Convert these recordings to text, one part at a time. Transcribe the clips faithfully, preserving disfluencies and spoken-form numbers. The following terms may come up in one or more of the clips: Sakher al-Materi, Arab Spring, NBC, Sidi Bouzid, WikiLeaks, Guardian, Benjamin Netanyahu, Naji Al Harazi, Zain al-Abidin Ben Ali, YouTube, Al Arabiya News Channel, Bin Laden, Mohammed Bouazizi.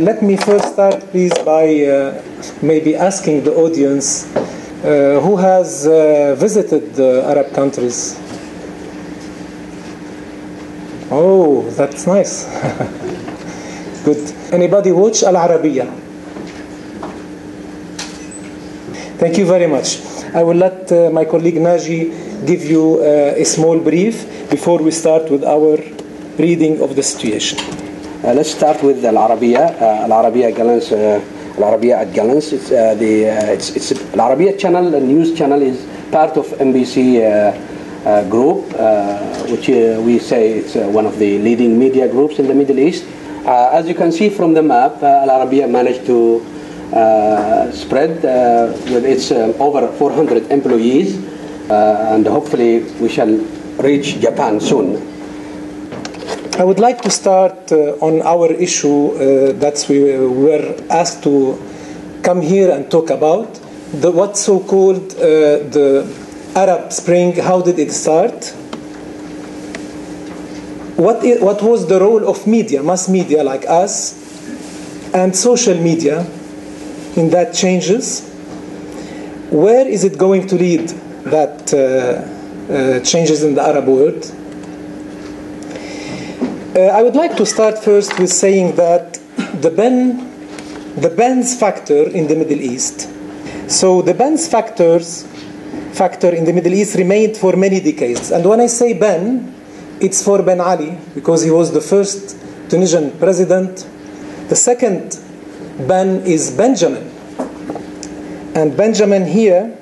Let me first start, please, by uh, maybe asking the audience uh, who has uh, visited the Arab countries. Oh, that's nice. Good. Anybody watch Al Arabiya? Thank you very much. I will let uh, my colleague Naji give you uh, a small brief before we start with our reading of the situation. Uh, let's start with Al Arabiya. Uh, Al Arabiya Galans, uh, Al Arabiya at Galans. It's uh, the uh, it's it's Al Arabiya channel, the news channel, is part of N B C uh, uh, group, uh, which uh, we say it's uh, one of the leading media groups in the Middle East. Uh, as you can see from the map, uh, Al Arabiya managed to Uh, spread uh, with its um, over four hundred employees, uh, and hopefully we shall reach Japan soon. I would like to start uh, on our issue uh, that we were asked to come here and talk about, the what so-called uh, the Arab Spring. How did it start? What, it, what was the role of media, mass media like us, and social media in that changes? Where is it going to lead, that uh, uh, changes in the Arab world? Uh, I would like to start first with saying that the ban, the bans factor in the Middle East. So the bans factors, factor in the Middle East remained for many decades. And when I say ban, it's for Ben Ali, because he was the first Tunisian president. The second ban is Benjamin, and Benjamin here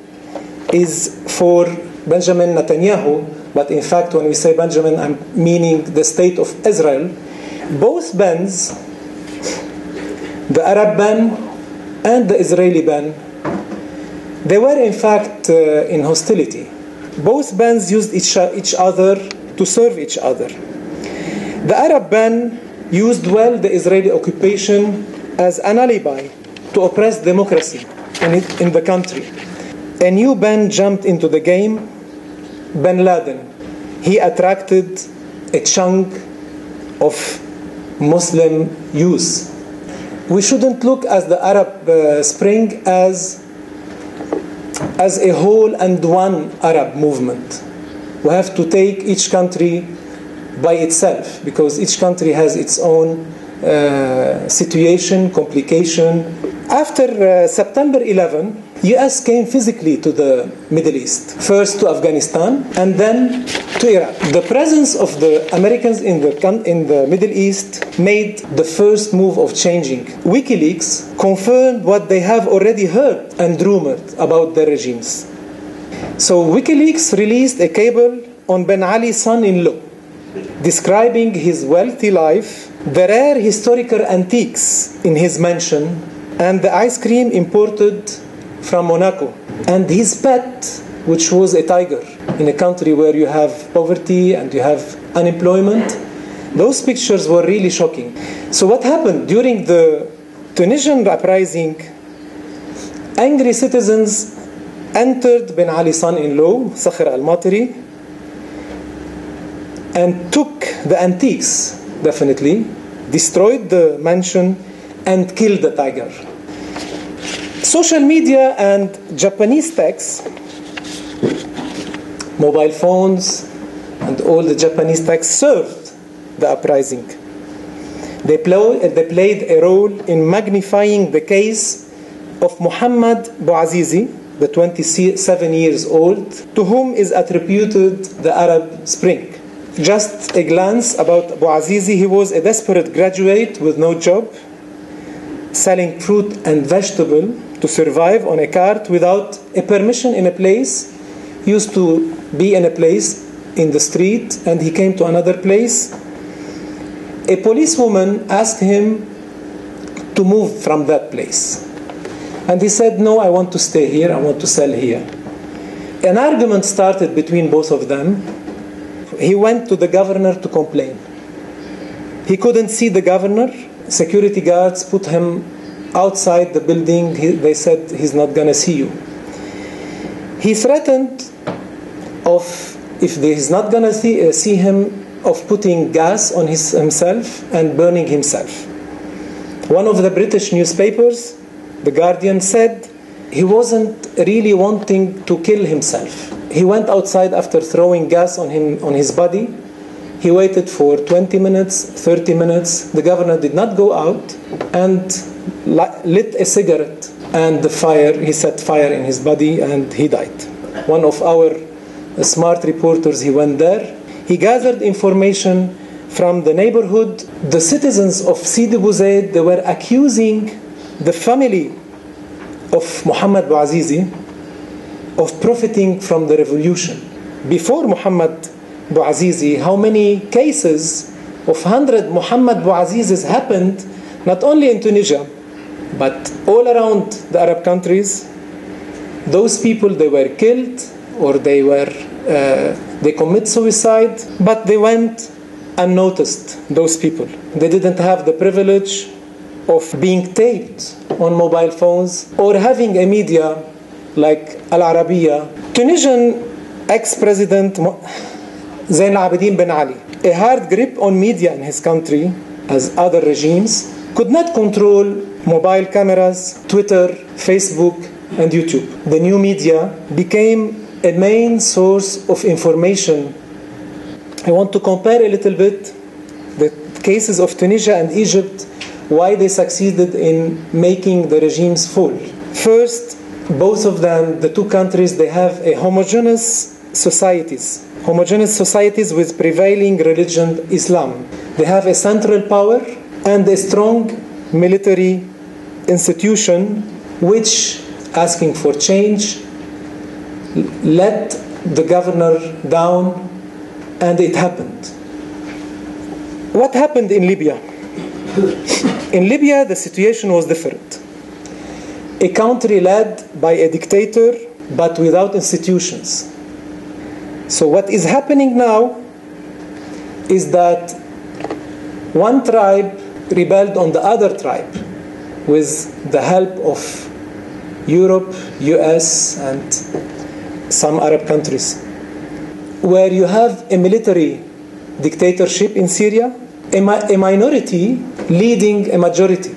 is for Benjamin Netanyahu, but in fact when we say Benjamin I'm meaning the state of Israel. Both bans, the Arab ban and the Israeli ban, they were in fact uh, in hostility. Both bans used each, each other to serve each other. The Arab ban used well the Israeli occupation as an alibi to oppress democracy in, it, in the country. A new ban jumped into the game, Bin Laden. He attracted a chunk of Muslim youth. We shouldn't look at the Arab uh, Spring as, as a whole and one Arab movement. We have to take each country by itself, because each country has its own Uh, situation, complication. After uh, September eleventh, U S came physically to the Middle East, first to Afghanistan and then to Iraq. The presence of the Americans in the, in the Middle East made the first move of changing. WikiLeaks confirmed what they have already heard and rumored about their regimes. So WikiLeaks released a cable on Ben Ali's son-in-law, describing his wealthy life, the rare historical antiques in his mansion, and the ice cream imported from Monaco, and his pet, which was a tiger. In a country where you have poverty and you have unemployment, those pictures were really shocking. So what happened during the Tunisian uprising? Angry citizens entered Ben Ali's son-in-law, Sakher al-Materi, and took the antiques, definitely, destroyed the mansion, and killed the tiger. Social media and Japanese texts, mobile phones, and all the Japanese texts served the uprising. They, play, they played a role in magnifying the case of Mohammed Bouazizi, the twenty-seven years old, to whom is attributed the Arab Spring. Just a glance about Bouazizi. He was a desperate graduate with no job, selling fruit and vegetable to survive on a cart without a permission in a place. He used to be in a place in the street, and he came to another place. A policewoman asked him to move from that place. And he said, "No, I want to stay here, I want to sell here." An argument started between both of them. He went to the governor to complain. He couldn't see the governor. Security guards put him outside the building. He, they said, "He's not going to see you." He threatened of, if he's not going to see, uh, see him, of putting gas on his, himself and burning himself. One of the British newspapers, the Guardian, said he wasn't really wanting to kill himself. He went outside after throwing gas on him on his body. He waited for twenty minutes, thirty minutes. The governor did not go out and lit a cigarette, and the fire, he set fire in his body, and he died. One of our smart reporters, he went there. He gathered information from the neighborhood. The citizens of Sidi Bouzid, they were accusing the family of Mohammed Bouazizi of profiting from the revolution. Before Mohammed Bouazizi, how many cases of one hundred Mohammed Bouazizis happened, not only in Tunisia, but all around the Arab countries. Those people, they were killed, or they were, uh, they commit suicide, but they went unnoticed, those people. They didn't have the privilege of being taped on mobile phones or having a media like Al Arabiya. Tunisian ex-president Zain al-Abidin Ben Ali, a hard grip on media in his country, as other regimes, could not control mobile cameras, Twitter, Facebook, and YouTube. The new media became a main source of information. I want to compare a little bit the cases of Tunisia and Egypt, why they succeeded in making the regimes fall. First, both of them, the two countries, they have a homogeneous societies. Homogeneous societies with prevailing religion, Islam. They have a central power and a strong military institution which, asking for change, let the governor down, and it happened. What happened in Libya? In Libya, the situation was different. A country led by a dictator but without institutions. So what is happening now is that one tribe rebelled on the other tribe with the help of Europe, U S, and some Arab countries. Where you have a military dictatorship in Syria, a, mi a minority leading a majority.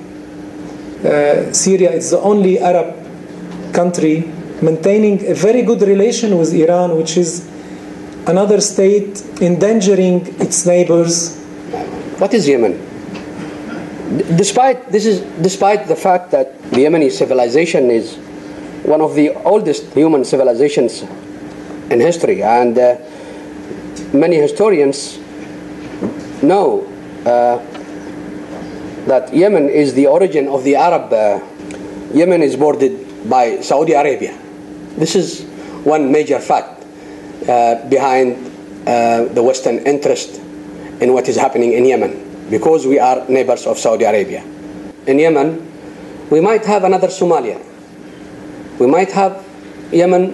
Uh, Syria is the only Arab country maintaining a very good relation with Iran, which is another state endangering its neighbors. What is Yemen? Despite, this is, despite the fact that the Yemeni civilization is one of the oldest human civilizations in history, and uh, many historians know uh, that Yemen is the origin of the Arab. Uh, Yemen is bordered by Saudi Arabia. This is one major fact. Uh, behind uh, the Western interest in what is happening in Yemen, because we are neighbors of Saudi Arabia. In Yemen, we might have another Somalia. We might have Yemen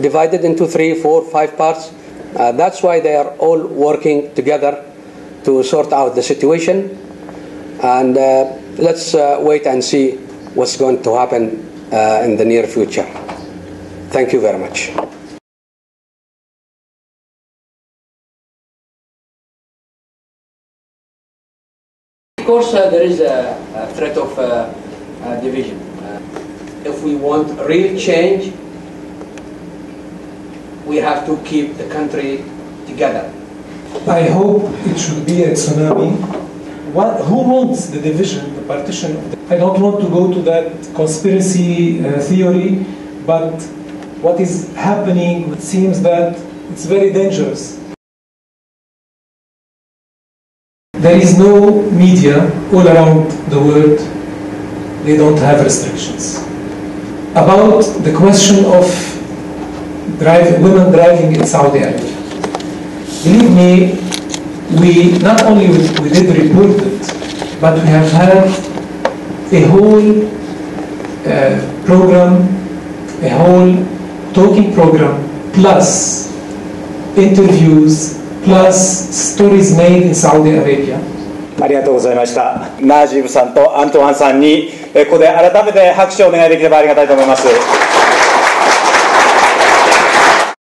divided into three, four, five parts. Uh, that's why they are all working together to sort out the situation. And uh, let's uh, wait and see what's going to happen uh, in the near future. Thank you very much. Of course, uh, there is a, a threat of uh, uh, division. Uh, if we want real change, we have to keep the country together. I hope it should be a tsunami. What, who wants the division, the partition? Of the, I don't want to go to that conspiracy uh, theory, but what is happening, it seems that it's very dangerous. There is no media all around the world. They don't have restrictions. About the question of drive, women driving in Saudi Arabia. Believe me, we not only we, we did report it, but we have had a whole uh, program, a whole talking program, plus interviews, plus stories made in Saudi Arabia. ありがとうございました。ナージーブさんとアントワンさんにここで改めて拍手をお願いできればありがたいと思います。